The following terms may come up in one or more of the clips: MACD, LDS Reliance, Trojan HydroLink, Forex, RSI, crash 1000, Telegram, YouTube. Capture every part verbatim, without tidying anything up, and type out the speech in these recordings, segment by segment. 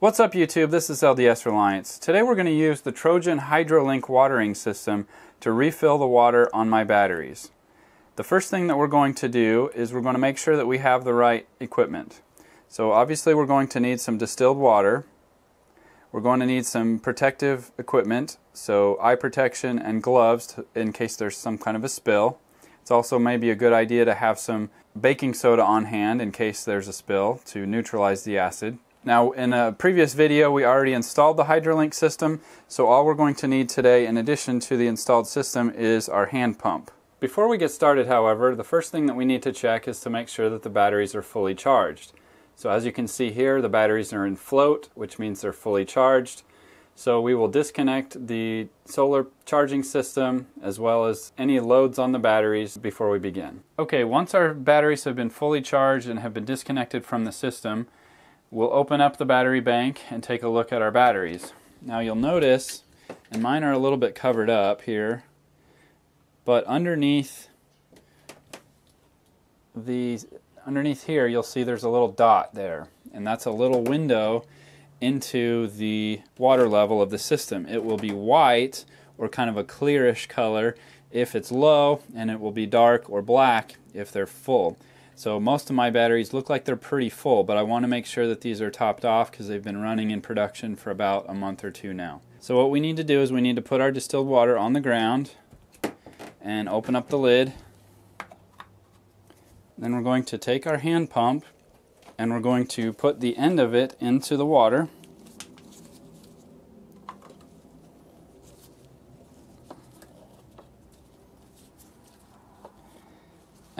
What's up YouTube, this is L D S Reliance. Today we're going to use the Trojan HydroLink watering system to refill the water on my batteries. The first thing that we're going to do is we're going to make sure that we have the right equipment. So obviously we're going to need some distilled water. We're going to need some protective equipment, so eye protection and gloves to, in case there's some kind of a spill. It's also maybe a good idea to have some baking soda on hand in case there's a spill to neutralize the acid. Now, in a previous video we already installed the HydroLink system, so all we're going to need today in addition to the installed system is our hand pump. Before we get started, however, the first thing that we need to check is to make sure that the batteries are fully charged. So as you can see here, the batteries are in float, which means they're fully charged. So we will disconnect the solar charging system as well as any loads on the batteries before we begin. Okay, once our batteries have been fully charged and have been disconnected from the system, we'll open up the battery bank and take a look at our batteries. Now you'll notice, and mine are a little bit covered up here, but underneath the, underneath here you'll see there's a little dot there, and that's a little window into the water level of the system. It will be white or kind of a clearish color if it's low, and it will be dark or black if they're full. So most of my batteries look like they're pretty full, but I want to make sure that these are topped off because they've been running in production for about a month or two now. So what we need to do is we need to put our distilled water on the ground and open up the lid. Then we're going to take our hand pump and we're going to put the end of it into the water.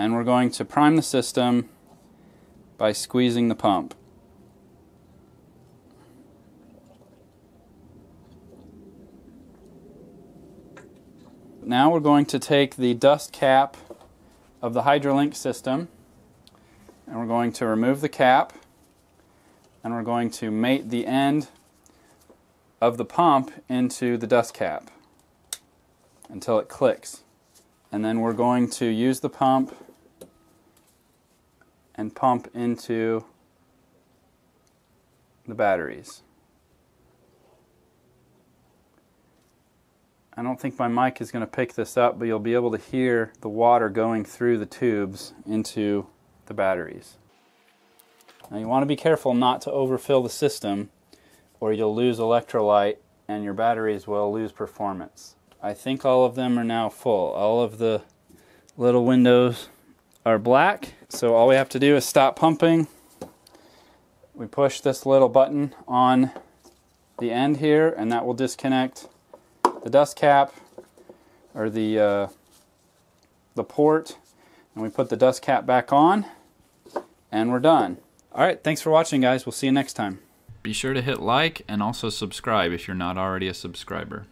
And we're going to prime the system by squeezing the pump. Now we're going to take the dust cap of the HydroLink system and we're going to remove the cap, and we're going to mate the end of the pump into the dust cap until it clicks. And then we're going to use the pump and pump into the batteries. I don't think my mic is going to pick this up, but you'll be able to hear the water going through the tubes into the batteries. Now you want to be careful not to overfill the system or you'll lose electrolyte and your batteries will lose performance. I think all of them are now full. All of the little windows are black, so all we have to do is stop pumping. We push this little button on the end here and that will disconnect the dust cap or the, uh, the port, and we put the dust cap back on and we're done. Alright, thanks for watching guys, we'll see you next time. Be sure to hit like and also subscribe if you're not already a subscriber.